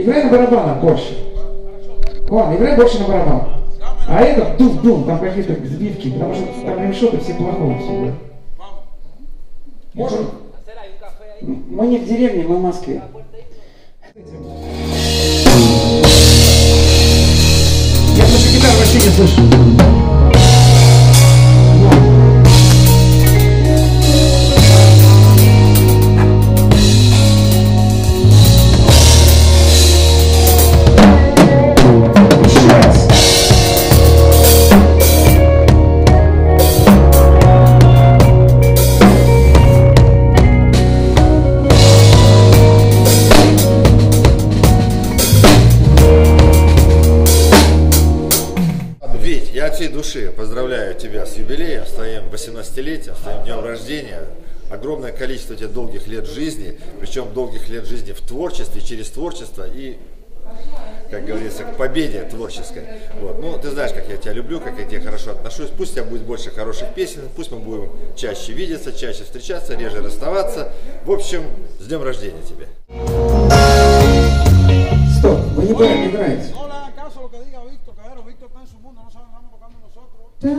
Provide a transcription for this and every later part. Играй на барабанах больше. Ладно, играй больше на барабанах. А этот дум-дум, там какие-то сбивки, потому что там ремшоты все плохого всегда. Может? Мы не в деревне, мы в Москве. Я слышу гитару, вообще не слышу. Души поздравляю тебя с юбилеем, с твоим 18-летием, с твоим днем рождения. Огромное количество тебе долгих лет жизни, причем долгих лет жизни в творчестве, через творчество и, как говорится, к победе творческой. Вот. Ну, ты знаешь, как я тебя люблю, как я к тебе хорошо отношусь. Пусть у тебя будет больше хороших песен, пусть мы будем чаще видеться, чаще встречаться, реже расставаться. В общем, с днем рождения тебе. Стоп, вы не правильно играете. ¿Me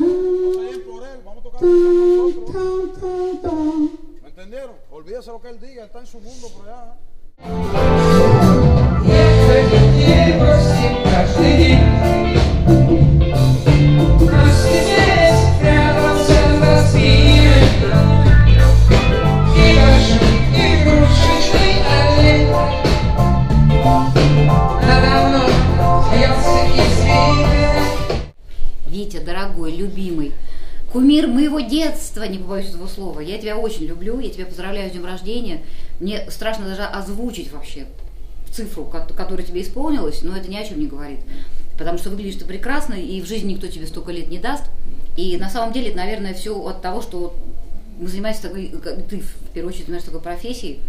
entendieron? Olvídese lo que él diga, él está en su mundo por allá. Витя, дорогой, любимый, кумир моего детства, не побоюсь этого слова, я тебя очень люблю, я тебя поздравляю с днем рождения, мне страшно даже озвучить вообще цифру, которая тебе исполнилась, но это ни о чем не говорит, потому что выглядишь ты прекрасно, и в жизни никто тебе столько лет не даст, и на самом деле, наверное, все от того, что мы занимаемся такой, ты в первую очередь занимаешься такой профессией,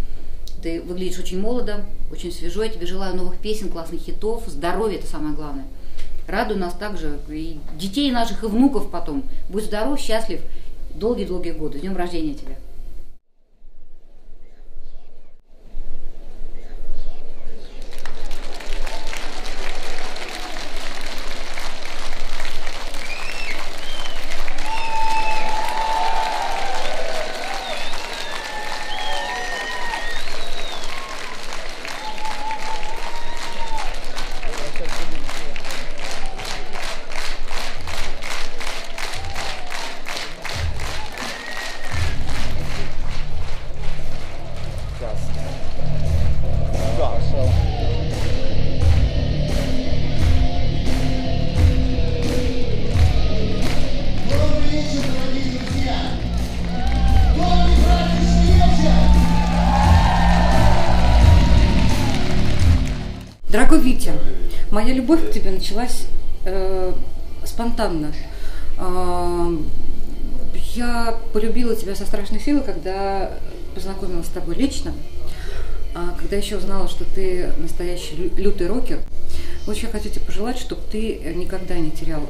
ты выглядишь очень молодо, очень свежо, я тебе желаю новых песен, классных хитов, здоровья, это самое главное. Радуй нас также, и детей наших, и внуков потом. Будь здоров, счастлив, долгие-долгие годы. С днем рождения тебя. Дорогой Витя, моя любовь к тебе началась спонтанно. Я полюбила тебя со страшной силы, когда познакомилась с тобой лично, когда еще узнала, что ты настоящий лютый рокер. Вот я хочу тебе пожелать, чтобы ты никогда не терял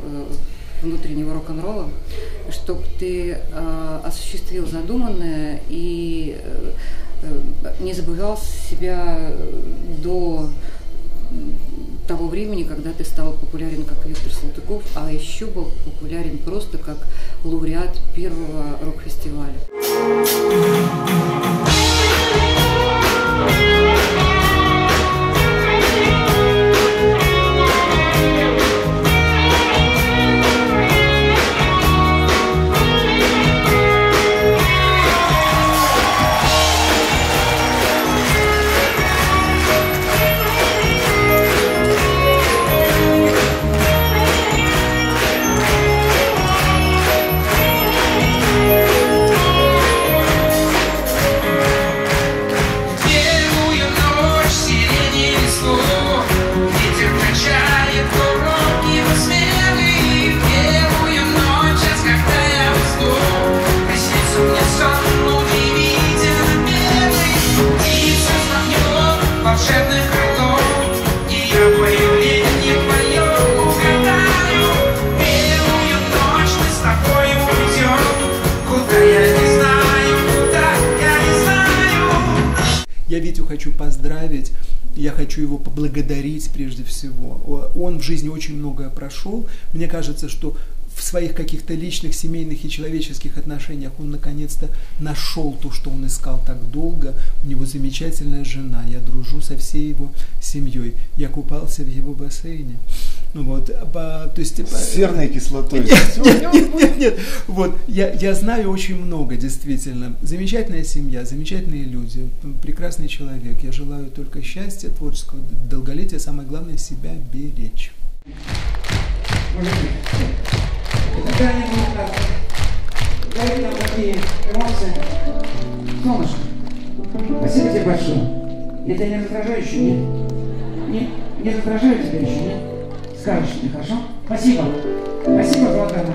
внутреннего рок-н-ролла, чтобы ты осуществил задуманное и не забывал себя до того времени, когда ты стал популярен как Виктор Салтыков, а еще был популярен просто как лауреат первого рок-фестиваля. Я Витю хочу поздравить я хочу его поблагодарить прежде всего. Он в жизни очень многое прошел. Мне кажется, что в своих каких-то личных, семейных и человеческих отношениях он наконец-то нашел то, что он искал так долго. У него замечательная жена, я дружу со всей его семьей, я купался в его бассейне. Ну вот, то есть, с серной кислотой. Нет. Вот, я знаю очень много, действительно. Замечательная семья, замечательные люди, прекрасный человек. Я желаю только счастья, творческого долголетия, самое главное, себя беречь. Никогда не было так. Дали нам такие эмоции. Солнышко, спасибо тебе большое. Я тебя не раздражаю еще, нет? Не раздражаю тебя еще, нет? Скажешь мне, хорошо? Спасибо. Спасибо, благодарна.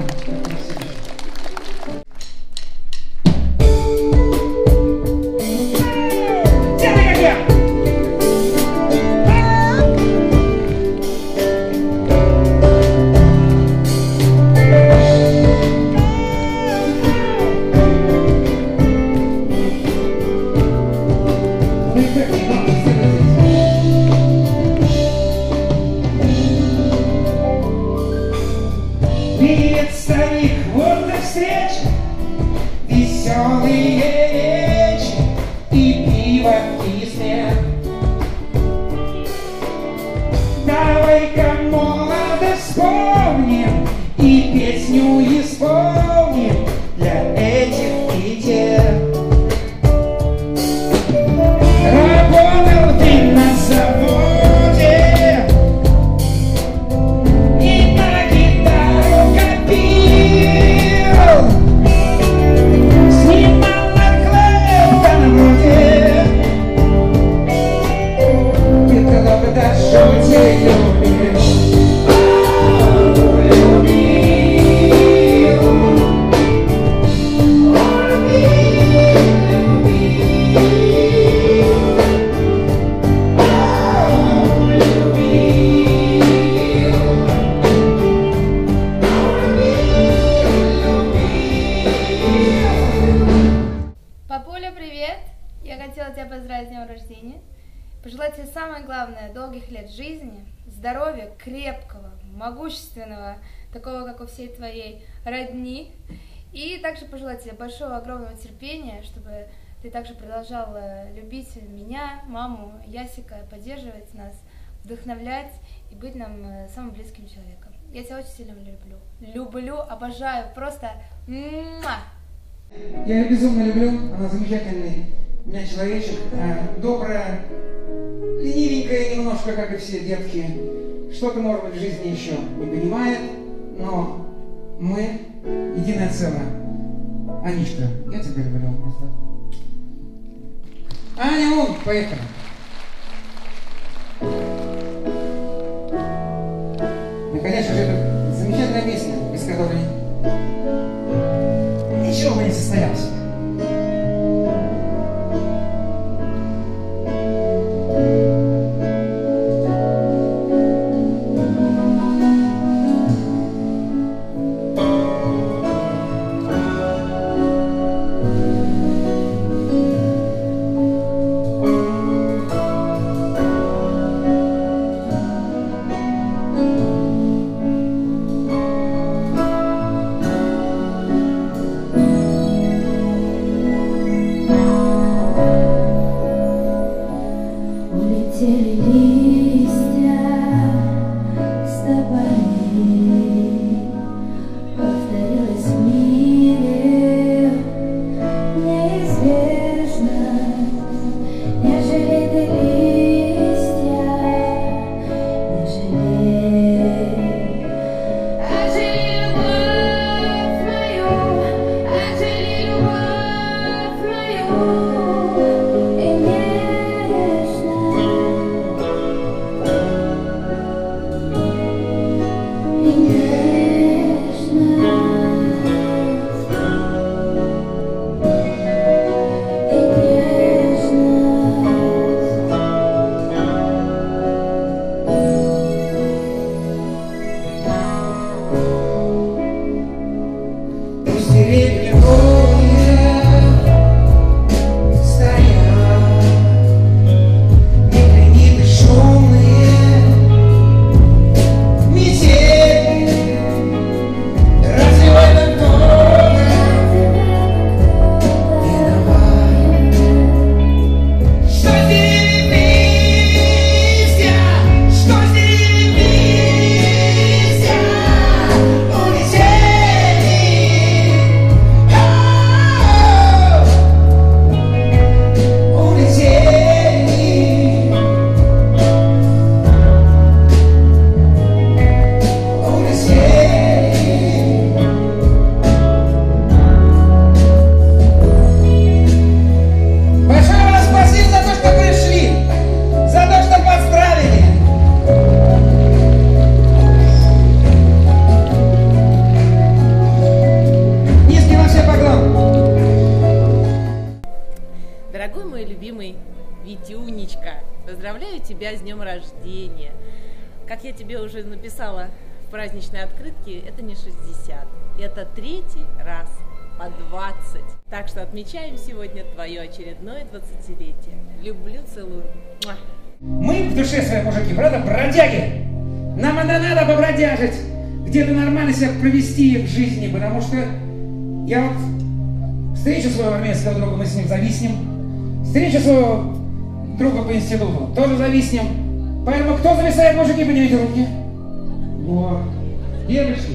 Такого, как у всей твоей родни. И также пожелать тебе большого, огромного терпения, чтобы ты также продолжала любить меня, маму, Ясика, поддерживать нас, вдохновлять и быть нам самым близким человеком. Я тебя очень сильно люблю. Люблю, обожаю, просто муа! Я ее безумно люблю, она замечательный у меня человечек, добрая, ленивенькая немножко, как и все детки. Что-то, может быть, в жизни еще не понимает. Но мы единое целое. Аничка, я тебя люблю просто. Аня, поехали. Ну, конечно же, это замечательная песня, без которой ничего бы не состоялось. Поздравляю тебя с днем рождения. Как я тебе уже написала в праздничной открытке, это не 60, это 3-й раз по 20. Так что отмечаем сегодня твое очередное 20-летие. Люблю, целую. Муа. Мы в душе свои, мужики, правда, бродяги. Нам это надо побродяжить, где-то нормально себя провести в жизни, потому что я вот встречу своего армейского друга, мы с ним зависнем, встречу своего друга по институту, тоже зависнем. Поэтому кто зависает, мужики, поднимите руки. Вот. Девочки,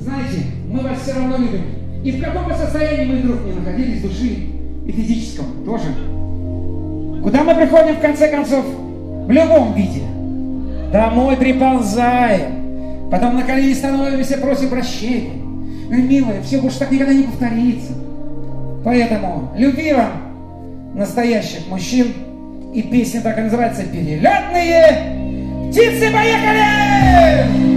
знаете, мы вас все равно любим. И в каком бы состоянии мы вдруг не находились, души и физическом тоже. Куда мы приходим, в конце концов, в любом виде? Домой приползаем, потом на колени становимся, просим прощения. Ну, милая, все больше так никогда не повторится. Поэтому люби вам настоящих мужчин. И песня так и называется «Перелетные птицы». Поехали!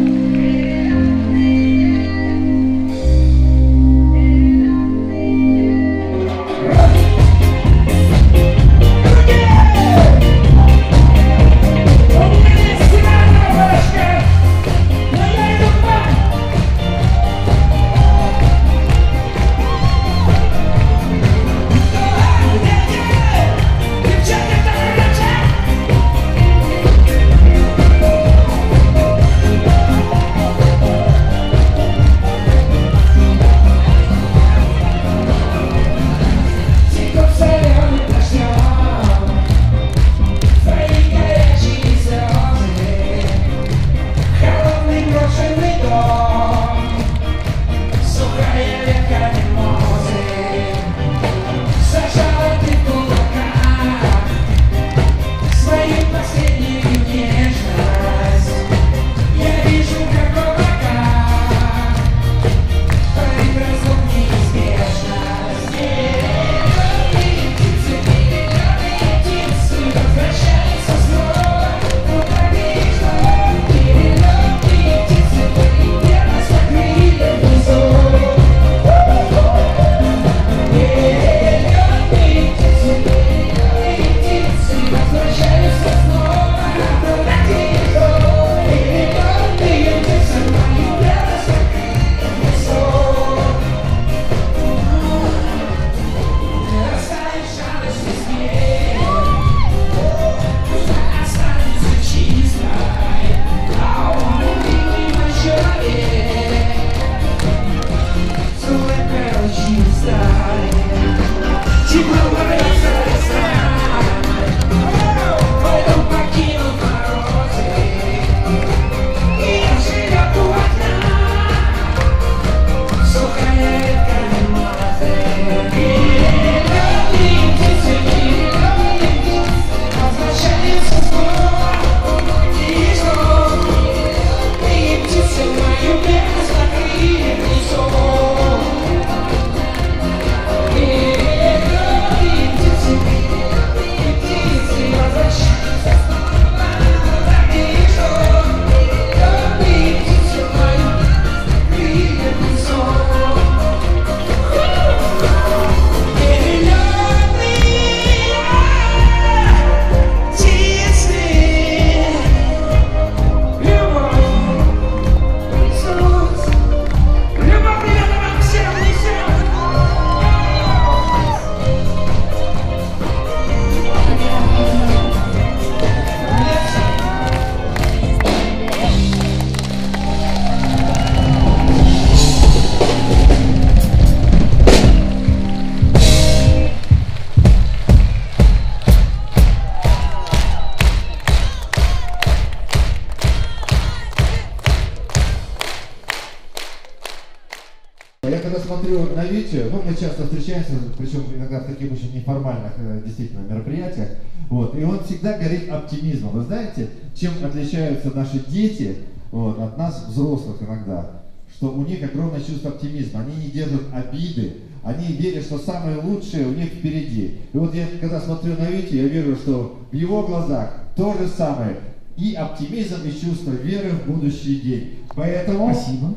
Оптимизма. Вы знаете, чем отличаются наши дети от нас, взрослых, иногда? Что у них огромное чувство оптимизма. Они не держат обиды, они верят, что самое лучшее у них впереди. И вот я, когда смотрю на Витю, я верю, что в его глазах то же самое. И оптимизм, и чувство веры в будущий день. Поэтому... Спасибо.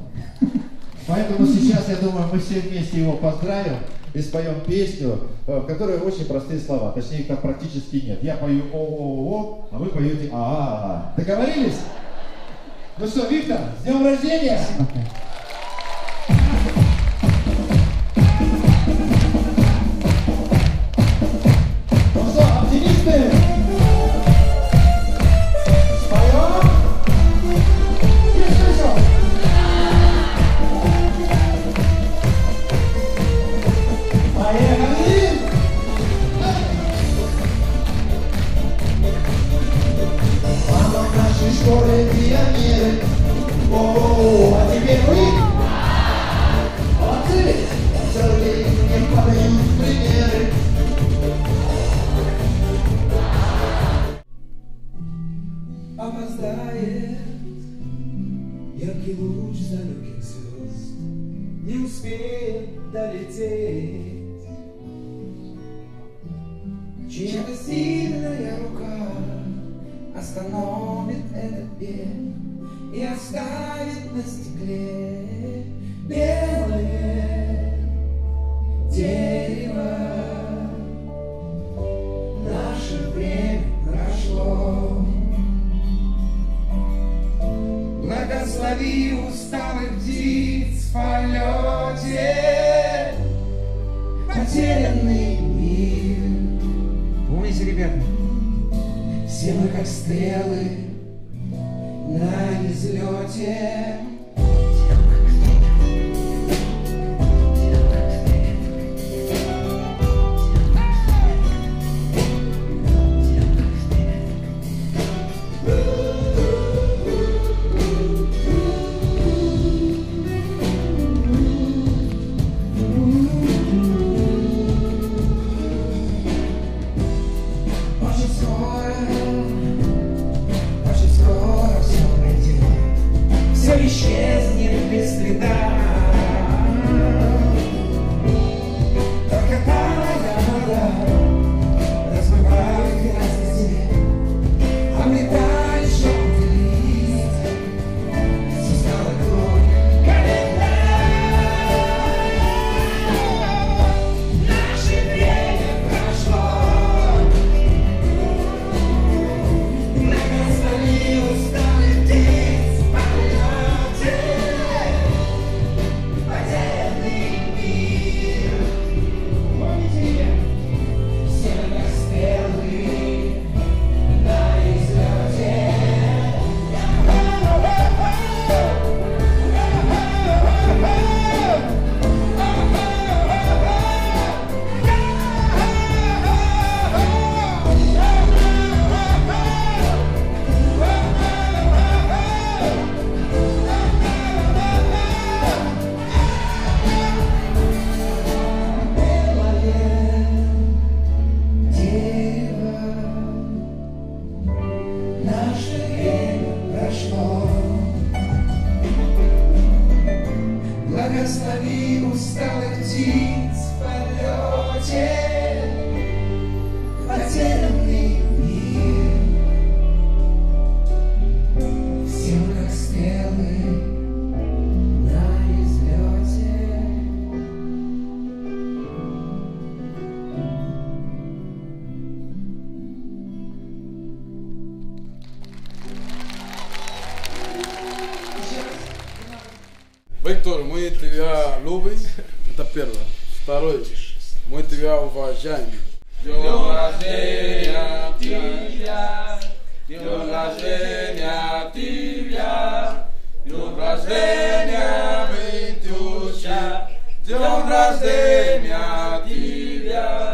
Поэтому сейчас, я думаю, мы все вместе его поздравим. И и споем песню, в которой очень простые слова, точнее их там практически нет. Я пою о-о-о, а вы поете а-а-а. Договорились? Ну что, Виктор, с днем рождения! Виктор, мы тебя любим, это первое. Второе, мы тебя уважаем. Днем рождения тебя, днем рождения тебя, днем рождения Витюша, днем рождения тебя.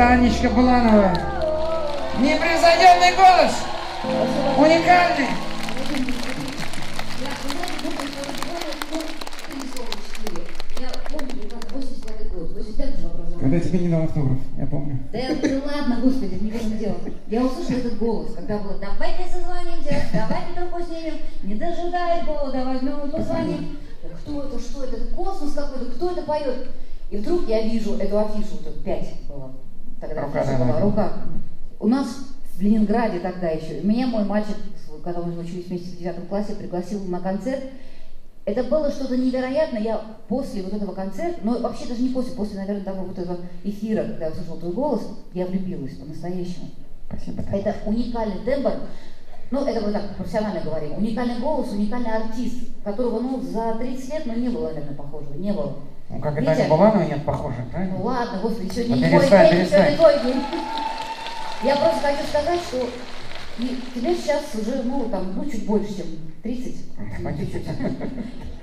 Это Аничка Буланова. Непревзойденный голос, уникальный. Когда тебе не дал автограф, я помню. Да, ладно, господи, не нужно делать. Я услышала этот голос, когда было: давайте созвонимся, давайте трубку снимем, не дожидая повода, возьмем и позвоним. Кто это, что это, космос какой-то, кто это поет? И вдруг я вижу эту афишу, тут 5 было, тогда афиша была, рука. У нас в Ленинграде тогда еще, меня мой мальчик, когда мы учились вместе в 9 классе, пригласил на концерт. Это было что-то невероятное. Я после вот этого концерта, ну вообще даже не после, наверное, того вот этого эфира, когда я услышала твой голос, я влюбилась по-настоящему. Спасибо. Это уникальный тембр, ну это вот так профессионально говорим, уникальный голос, уникальный артист, которого, ну, за 30 лет, ну, не было, наверное, похожего, не было. Ну как и Таня Буланова нет похожих, правильно? Ну ладно, господи, сегодня не твой день, сегодня твой день. Я просто хочу сказать, что тебе сейчас уже, ну, там, ну, чуть больше, чем 30.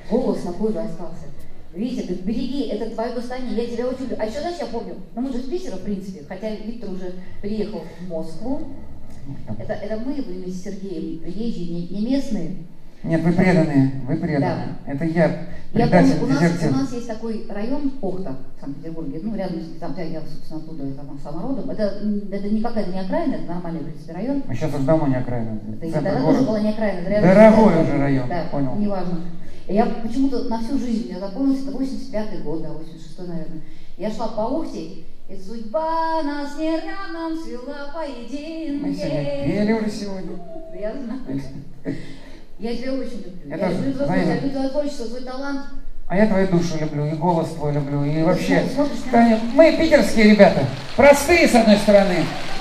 Голос на коже остался. Видите, ты береги, это твое достояние, я тебя очень люблю. А еще, знаешь, я помню, ну, мы же с Питера, в принципе, хотя Виктор уже приехал в Москву. Это мы были с Сергеем приезжие, не местные. Нет, вы преданные, вы преданные. Да. Это я, предатель, дезертир. У нас есть такой район, Охта, в Санкт-Петербурге, ну, рядом с там, я, собственно, оттуда, там, самородом. Это никакая не окраина, это нормальный, в принципе, район. А сейчас уже давно не окраина. Тогда тоже была не окраина. Дорогой уже район, да, понял. Неважно. Я почему-то на всю жизнь, я запомнилась, это 85-й год, да, 86-й, наверное. Я шла по Охте, и судьба нас не равно свела поединке. Мы пели уже сегодня. Я знаю. Я тебя очень люблю. Я люблю твое творчество, твой талант. А я твою душу люблю, и голос твой люблю, и вообще. Мы питерские ребята, простые с одной стороны,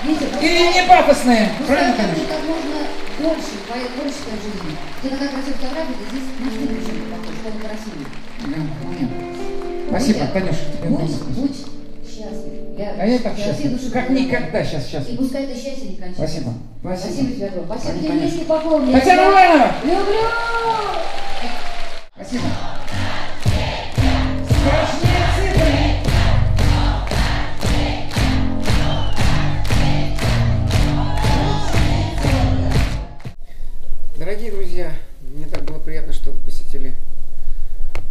и не пафосные. Правильно? Как можно дольше твоя творческая жизнь. Где-то как раз фотография, здесь не очень похоже, красивее. Спасибо, конечно. Будь счастлив. А я так счастлив, как никогда сейчас. И пускай это счастье не кончится. Спасибо. Спасибо тебе, Павел. Спасибо тебе, Ясика, пополни. Татьяна Ивановна! Люблю! Спасибо. Страшные цифры! Дорогие друзья, мне так было приятно, что вы посетили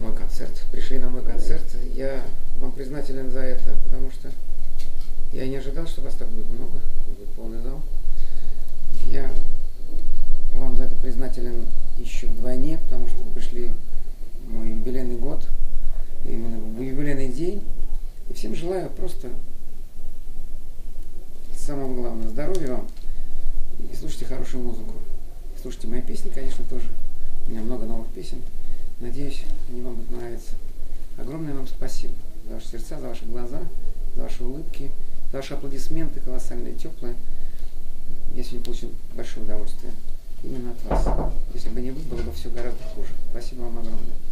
мой концерт, пришли на мой концерт. Я вам признателен за это, потому что я не ожидал, что вас так будет много, будет полный зал. Я вам за это признателен еще вдвойне, потому что вы пришли в мой юбилейный год, именно в юбилейный день. И всем желаю просто самого главного здоровья вам. И слушайте хорошую музыку. Слушайте мои песни, конечно, тоже. У меня много новых песен. Надеюсь, они вам будут нравиться. Огромное вам спасибо за ваши сердца, за ваши глаза, за ваши улыбки, за ваши аплодисменты колоссальные, теплые. Я сегодня получил большое удовольствие именно от вас. Если бы не вы, было бы все гораздо хуже. Спасибо вам огромное.